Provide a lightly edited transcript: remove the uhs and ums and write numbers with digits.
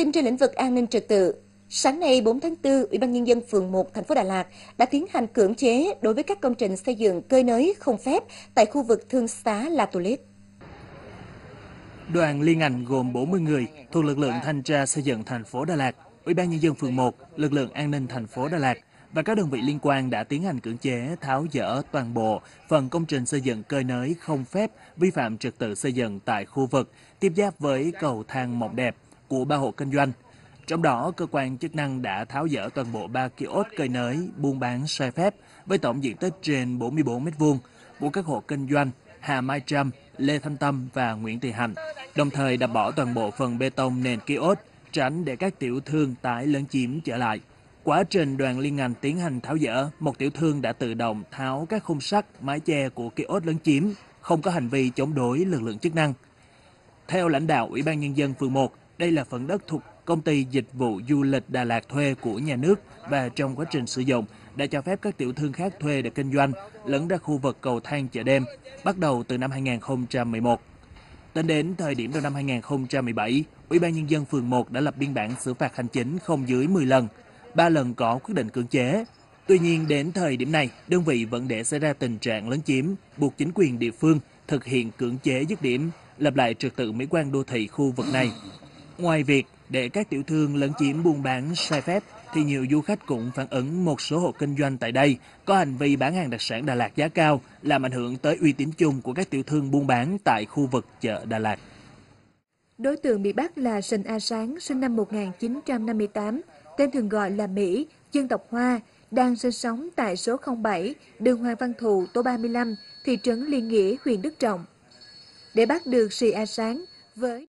tin trên lĩnh vực an ninh trật tự. Sáng nay 4 tháng 4, Ủy ban Nhân dân phường 1, thành phố Đà Lạt đã tiến hành cưỡng chế đối với các công trình xây dựng cơi nới không phép tại khu vực thương xá La Toilet. Đoàn liên ngành gồm 40 người thuộc lực lượng thanh tra xây dựng thành phố Đà Lạt, Ủy ban Nhân dân phường 1, lực lượng an ninh thành phố Đà Lạt và các đơn vị liên quan đã tiến hành cưỡng chế tháo dỡ toàn bộ phần công trình xây dựng cơi nới không phép vi phạm trật tự xây dựng tại khu vực tiếp giáp với cầu thang Mộng Đẹp của 3 hộ kinh doanh. Trong đó, cơ quan chức năng đã tháo dỡ toàn bộ 3 kiosk cơi nới buôn bán sai phép với tổng diện tích trên 44 m2 của các hộ kinh doanh Hà Mai Trâm, Lê Thanh Tâm và Nguyễn Thị Hạnh, đồng thời đập bỏ toàn bộ phần bê tông nền kiosk, tránh để các tiểu thương tái lấn chiếm trở lại. Quá trình đoàn liên ngành tiến hành tháo dỡ, một tiểu thương đã tự động tháo các khung sắt, mái che của kiosk lấn chiếm, không có hành vi chống đối lực lượng chức năng. Theo lãnh đạo Ủy ban Nhân dân phường 1, đây là phần đất thuộc Công ty Dịch vụ Du lịch Đà Lạt thuê của nhà nước và trong quá trình sử dụng đã cho phép các tiểu thương khác thuê để kinh doanh lẫn ra khu vực cầu thang chợ đêm bắt đầu từ năm 2011. Tính đến thời điểm đầu năm 2017, Ủy ban Nhân dân phường 1 đã lập biên bản xử phạt hành chính không dưới 10 lần, 3 lần có quyết định cưỡng chế. Tuy nhiên, đến thời điểm này, đơn vị vẫn để xảy ra tình trạng lấn chiếm, buộc chính quyền địa phương thực hiện cưỡng chế dứt điểm, lập lại trật tự mỹ quan đô thị khu vực này. Ngoài việc để các tiểu thương lấn chiếm buôn bán sai phép, thì nhiều du khách cũng phản ứng một số hộ kinh doanh tại đây có hành vi bán hàng đặc sản Đà Lạt giá cao, làm ảnh hưởng tới uy tín chung của các tiểu thương buôn bán tại khu vực chợ Đà Lạt. Đối tượng bị bắt là Sìn A Sáng, sinh năm 1958, tên thường gọi là Mỹ, dân tộc Hoa, đang sinh sống tại số 07, đường Hoàng Văn Thụ, tổ 35, thị trấn Liên Nghĩa, huyện Đức Trọng. Để bắt được Sìn A Sáng với